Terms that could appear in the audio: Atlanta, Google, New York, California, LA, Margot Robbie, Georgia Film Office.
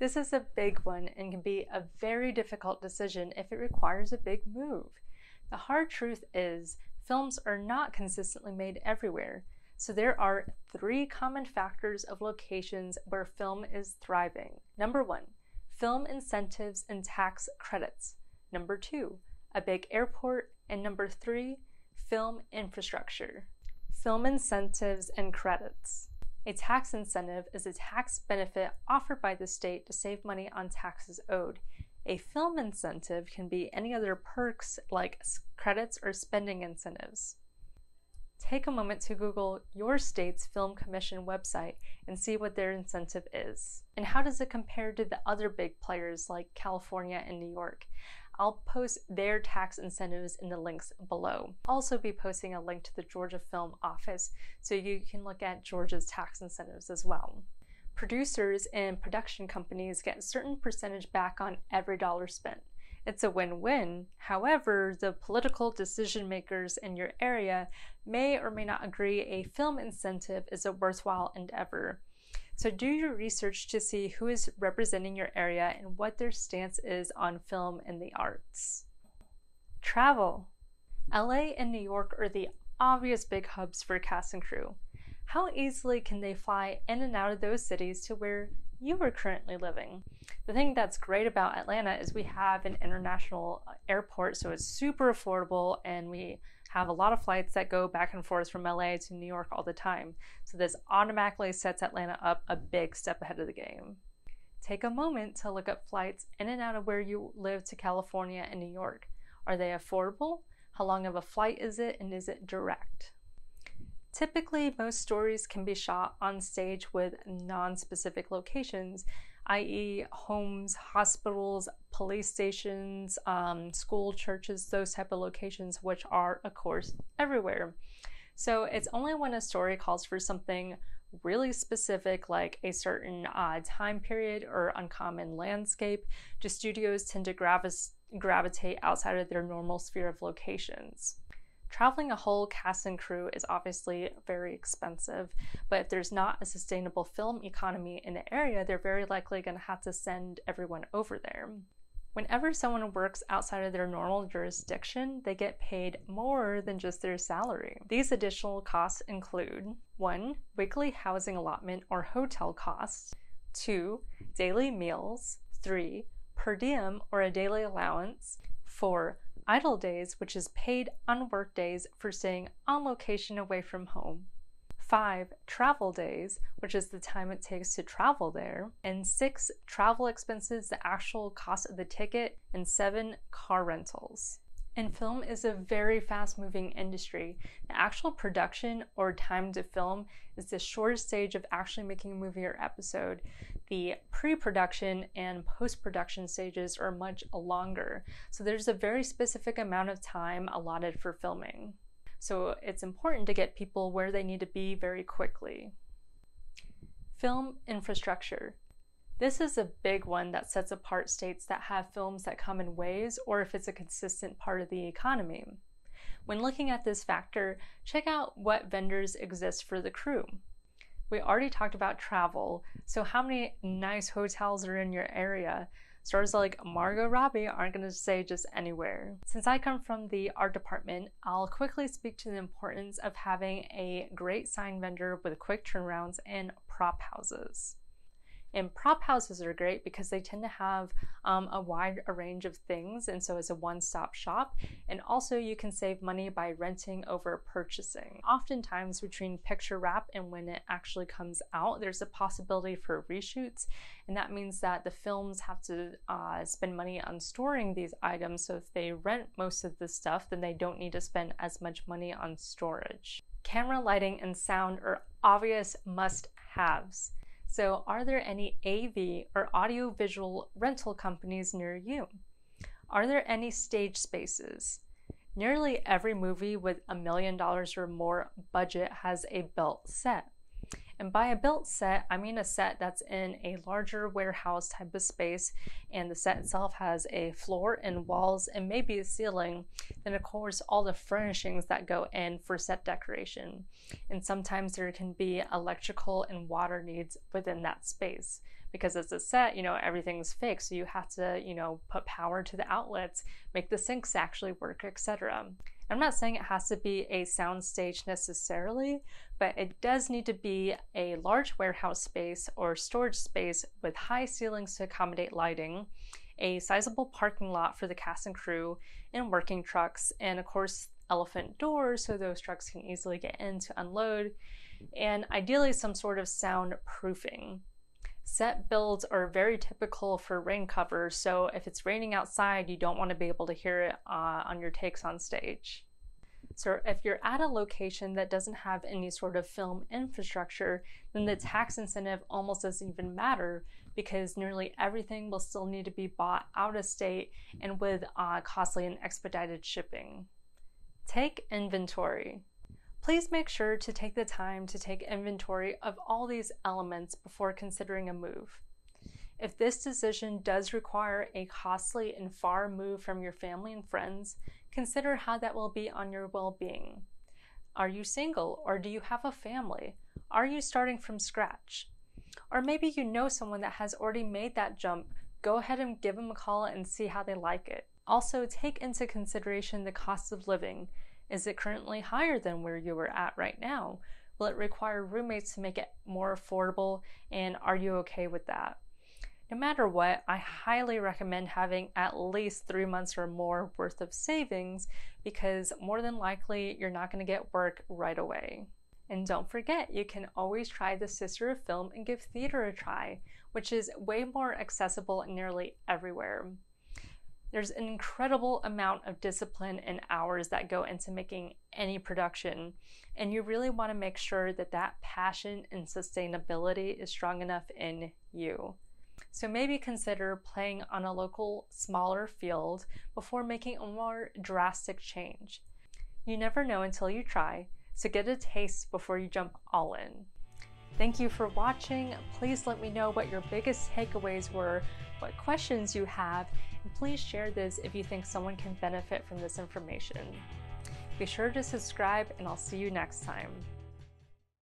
This is a big one and can be a very difficult decision if it requires a big move. The hard truth is, films are not consistently made everywhere, so there are three common factors of locations where film is thriving. Number one, film incentives and tax credits. Number two, a big airport. And number three, film infrastructure. Film incentives and credits. A tax incentive is a tax benefit offered by the state to save money on taxes owed. A film incentive can be any other perks like credits or spending incentives. Take a moment to Google your state's Film Commission website and see what their incentive is. And how does it compare to the other big players like California and New York? I'll post their tax incentives in the links below. I'll also be posting a link to the Georgia Film Office so you can look at Georgia's tax incentives as well. Producers and production companies get a certain percentage back on every dollar spent. It's a win-win. However, the political decision makers in your area may or may not agree a film incentive is a worthwhile endeavor. So do your research to see who is representing your area and what their stance is on film and the arts. Travel. LA and New York are the obvious big hubs for cast and crew. How easily can they fly in and out of those cities to where you are currently living? The thing that's great about Atlanta is we have an international airport, so it's super affordable, and we have a lot of flights that go back and forth from LA to New York all the time. So this automatically sets Atlanta up a big step ahead of the game. Take a moment to look up flights in and out of where you live to California and New York. Are they affordable? How long of a flight is it, and is it direct? Typically, most stories can be shot on stage with non-specific locations, i.e. homes, hospitals, police stations, school, churches, those type of locations, which are, of course, everywhere. So it's only when a story calls for something really specific, like a certain time period or uncommon landscape, do studios tend to gravitate outside of their normal sphere of locations. Traveling a whole cast and crew is obviously very expensive, but if there's not a sustainable film economy in the area, they're very likely going to have to send everyone over there. Whenever someone works outside of their normal jurisdiction, they get paid more than just their salary. These additional costs include: 1. Weekly housing allotment or hotel costs. 2. Daily meals. 3. Per diem or a daily allowance. 4. Idle days, which is paid unworked days for staying on location away from home. 5. Travel days, which is the time it takes to travel there. And 6. Travel expenses, the actual cost of the ticket. And 7. Car rentals. And film is a very fast-moving industry. The actual production or time to film is the shortest stage of actually making a movie or episode. The pre-production and post-production stages are much longer. So there's a very specific amount of time allotted for filming. So it's important to get people where they need to be very quickly. Film infrastructure. This is a big one that sets apart states that have films that come in waves, or if it's a consistent part of the economy. When looking at this factor, check out what vendors exist for the crew. We already talked about travel, so how many nice hotels are in your area? Stars like Margot Robbie aren't going to stay just anywhere. Since I come from the art department, I'll quickly speak to the importance of having a great sign vendor with quick turnarounds and prop houses. And prop houses are great because they tend to have a wide range of things, and so it's a one-stop shop. And also you can save money by renting over purchasing. Oftentimes between picture wrap and when it actually comes out, there's a possibility for reshoots, and that means that the films have to spend money on storing these items. So if they rent most of the stuff, then they don't need to spend as much money on storage. Camera, lighting, and sound are obvious must-haves. So are there any AV or audiovisual rental companies near you? Are there any stage spaces? Nearly every movie with $1 million or more budget has a built set. And by a built set, I mean a set that's in a larger warehouse type of space, and the set itself has a floor and walls and maybe a ceiling, then of course all the furnishings that go in for set decoration. And sometimes there can be electrical and water needs within that space. Because as a set, you know, everything's fixed, so you have to, you know, put power to the outlets, make the sinks actually work, etc. I'm not saying it has to be a soundstage necessarily, but it does need to be a large warehouse space or storage space with high ceilings to accommodate lighting, a sizable parking lot for the cast and crew, and working trucks, and of course, elephant doors so those trucks can easily get in to unload, and ideally some sort of sound proofing. Set builds are very typical for rain cover, so if it's raining outside, you don't want to be able to hear it on your takes on stage. So if you're at a location that doesn't have any sort of film infrastructure, then the tax incentive almost doesn't even matter, because nearly everything will still need to be bought out of state and with costly and expedited shipping. Take inventory. Please make sure to take the time to take inventory of all these elements before considering a move. If this decision does require a costly and far move from your family and friends, consider how that will be on your well-being. Are you single, or do you have a family? Are you starting from scratch? Or maybe you know someone that has already made that jump. Go ahead and give them a call and see how they like it. Also, take into consideration the cost of living. Is it currently higher than where you are at right now? Will it require roommates to make it more affordable, and are you okay with that? No matter what, I highly recommend having at least 3 months or more worth of savings, because more than likely you're not going to get work right away. And don't forget, you can always try the sister of film and give theater a try, which is way more accessible nearly everywhere. There's an incredible amount of discipline and hours that go into making any production, and you really want to make sure that that passion and sustainability is strong enough in you. So maybe consider playing on a local, smaller field before making a more drastic change. You never know until you try, so get a taste before you jump all in. Thank you for watching. Please let me know what your biggest takeaways were, what questions you have, and please share this if you think someone can benefit from this information. Be sure to subscribe, and I'll see you next time.